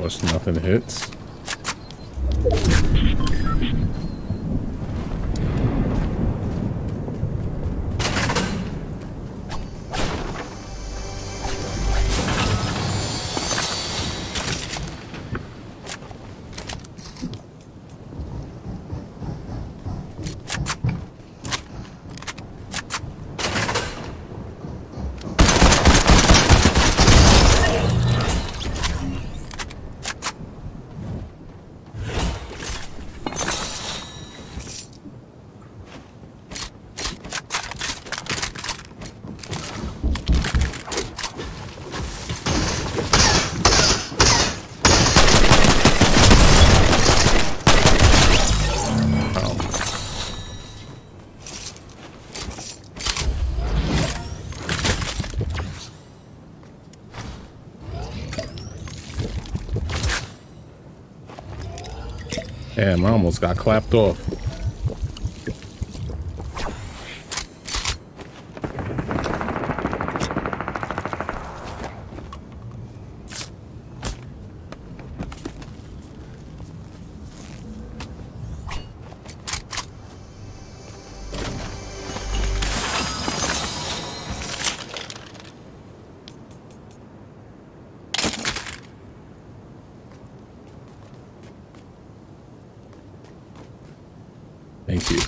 course, nothing hits. Damn, I almost got clapped off. Thank you.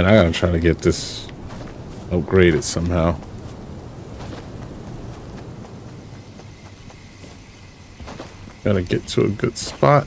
Man, I gotta try to get this upgraded somehow. Gotta get to a good spot.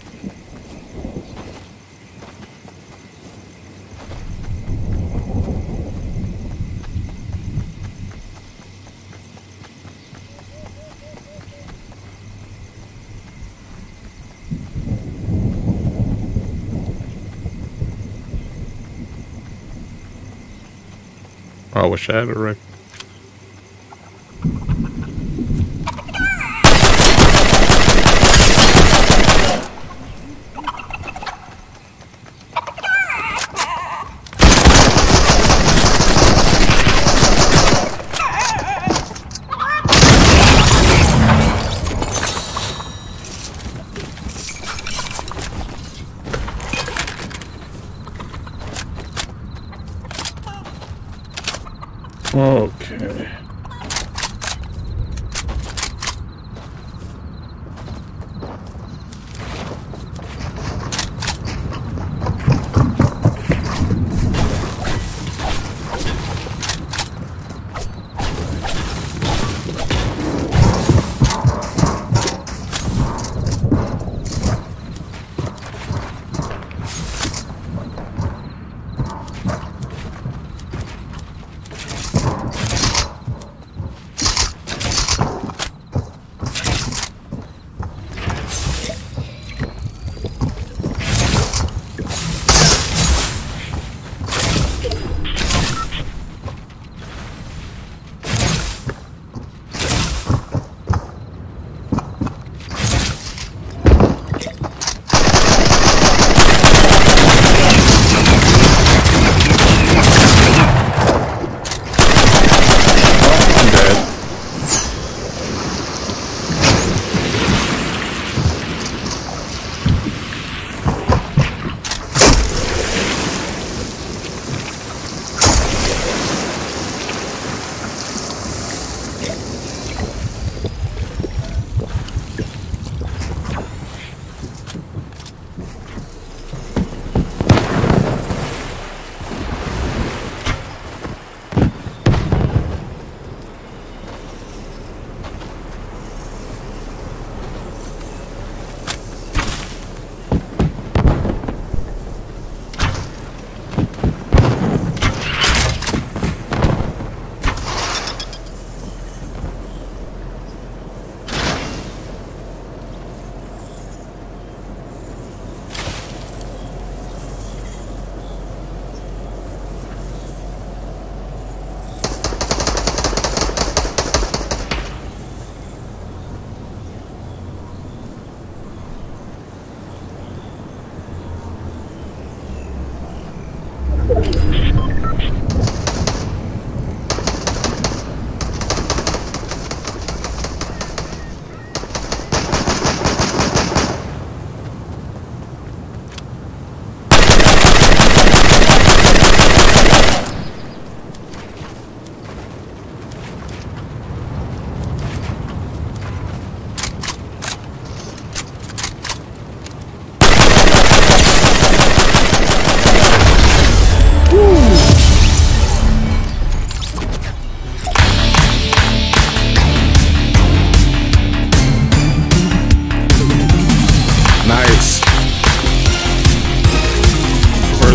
I wish I had a record. Okay.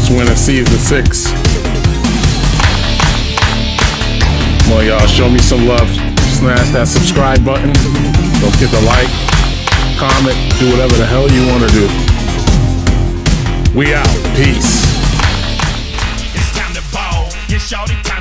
This winner sees the 6. Come on, y'all, show me some love. Smash that subscribe button. Don't get the like, comment, do whatever the hell you want to do. We out. Peace. It's time to ball. Get shorty time.